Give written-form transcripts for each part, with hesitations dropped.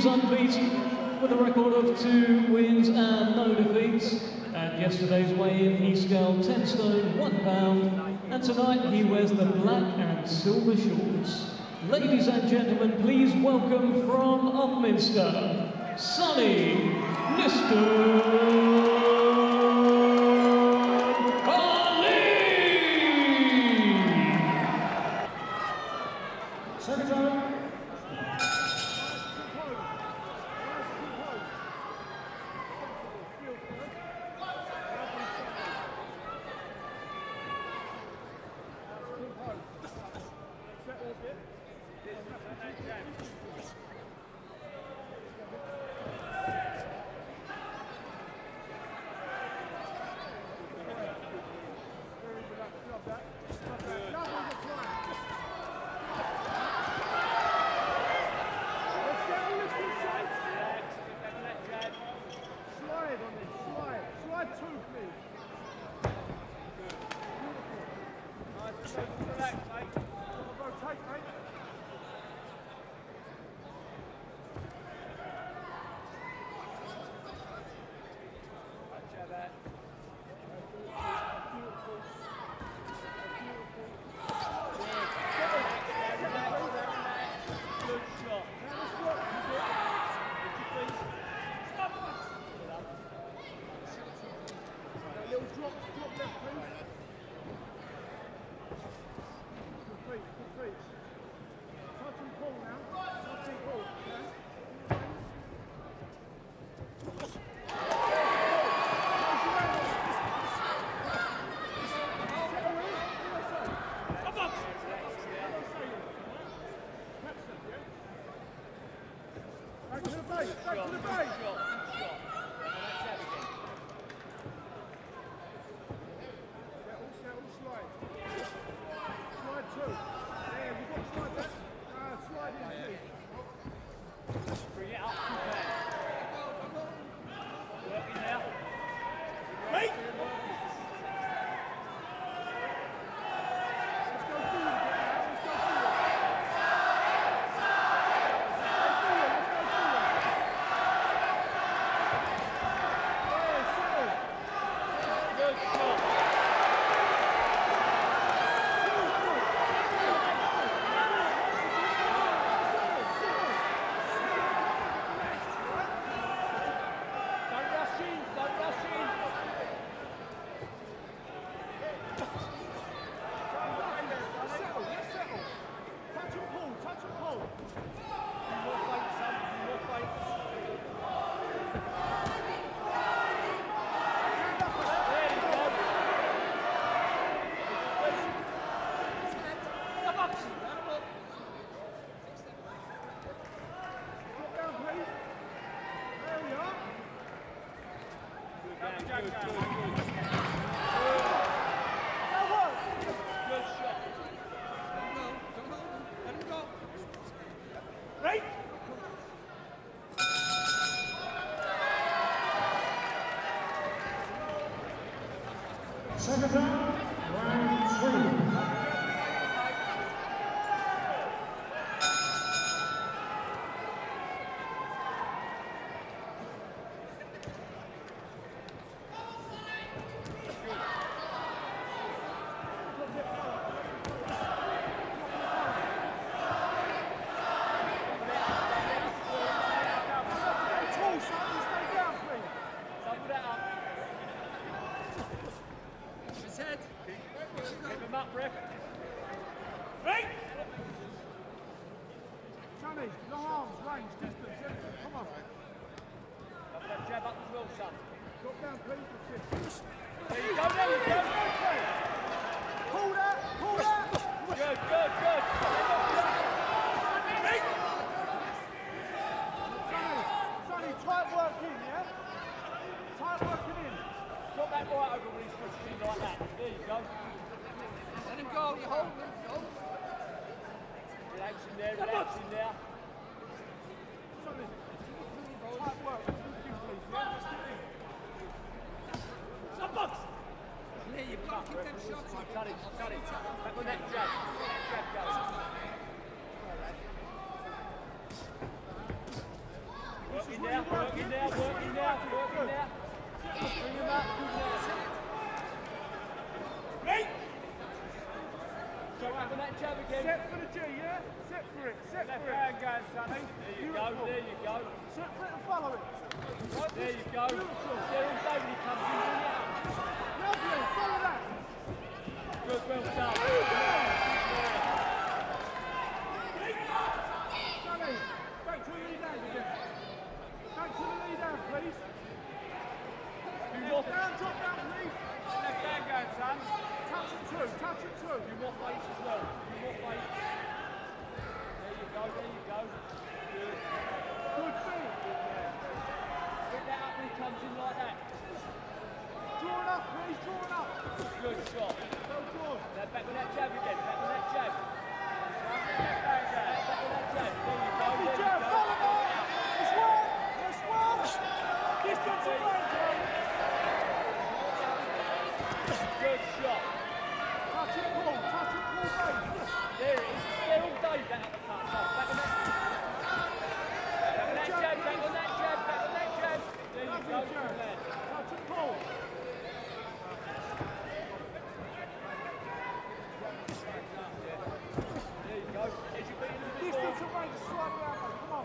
continues unbeaten with a record of 2 wins and no defeats. At yesterday's weigh-in, he scaled 10 stone, 1 pound, and tonight he wears the black and silver shorts. Ladies and gentlemen, please welcome from Upminster, Sonny Liston Ali! Secretary. Second down, round 3. Back on that jab. Set for the G, yeah? Set for it, set for it. Left hand going, Sonny. There you go, there you go. Set for it and follow it. Right, there you go. Beautiful. There all day when he comes in and out. Lovely, follow that. Good, well done. Sonny, back to the lead hand again. Back to the lead hand, please. Left hand, drop down, please. Left hand going, son. Touch it through, touch it through. You want weights as well. You want weights. There you go, there you go. Good. Good feet. Get that up when he comes in like that. Draw it up, please, draw it up. Good shot. Well drawn. Now back with that jab again, back with that jab. Back with that jab. There you go, there you go. Follow that. It's one, it's one. Distance away, John. Good shot. Touch it all day. There it is, it's there all day, that uppercut. Back on that jab, back on that jab, back on that jab. There you go, young man. Touch it all. There you go. Distance away, just slide it out, come on.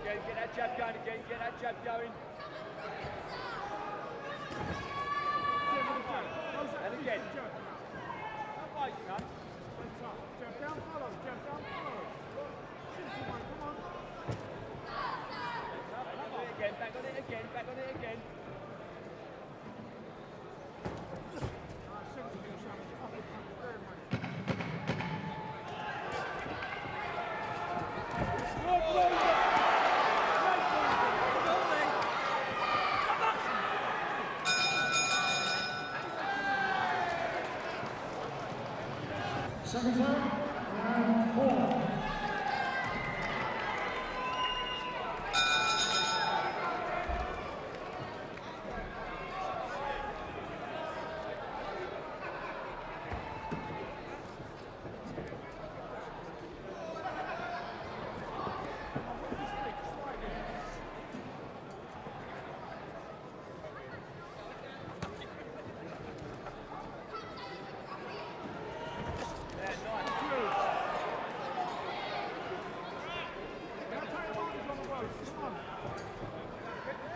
Get that jab going. And again. That way, son. Jump down, follow. Jump down, follow. Come on. Back on it again, back on it again, back on it again. Second time, round 4.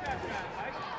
Secretary, round 5.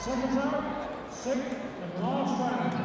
Seconds out, sixth and last round.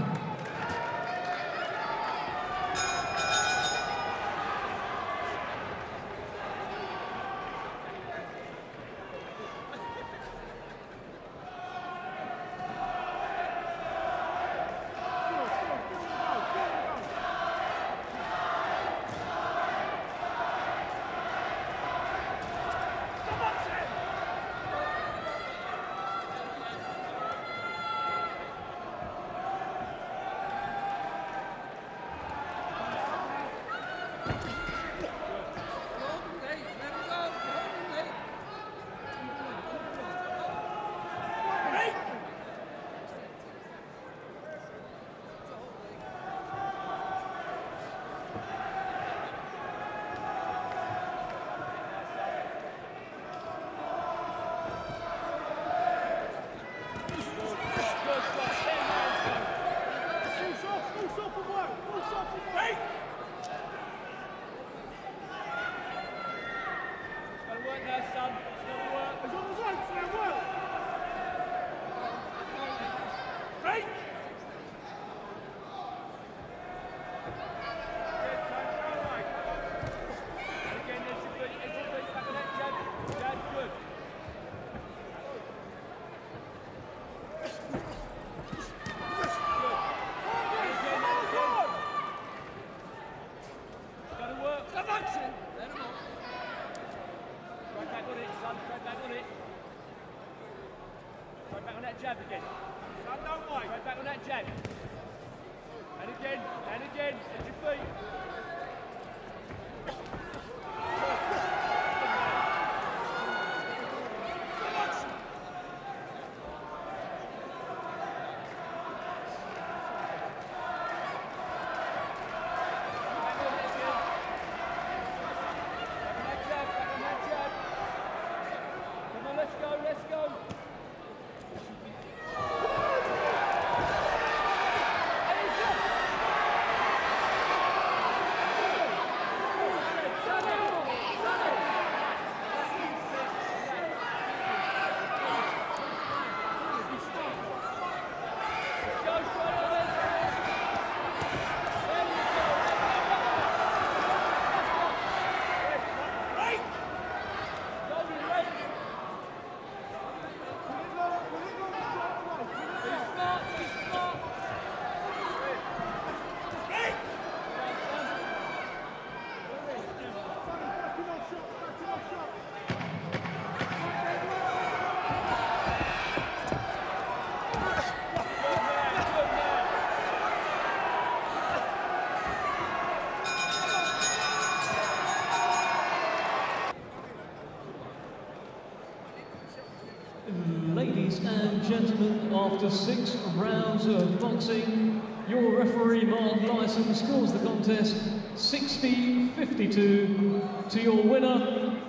Gentlemen, after 6 rounds of boxing, your referee Mark Lyson scores the contest 60-52 to your winner,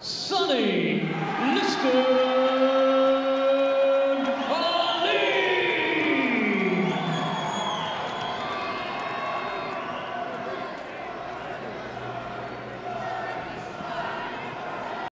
Sonny Liston.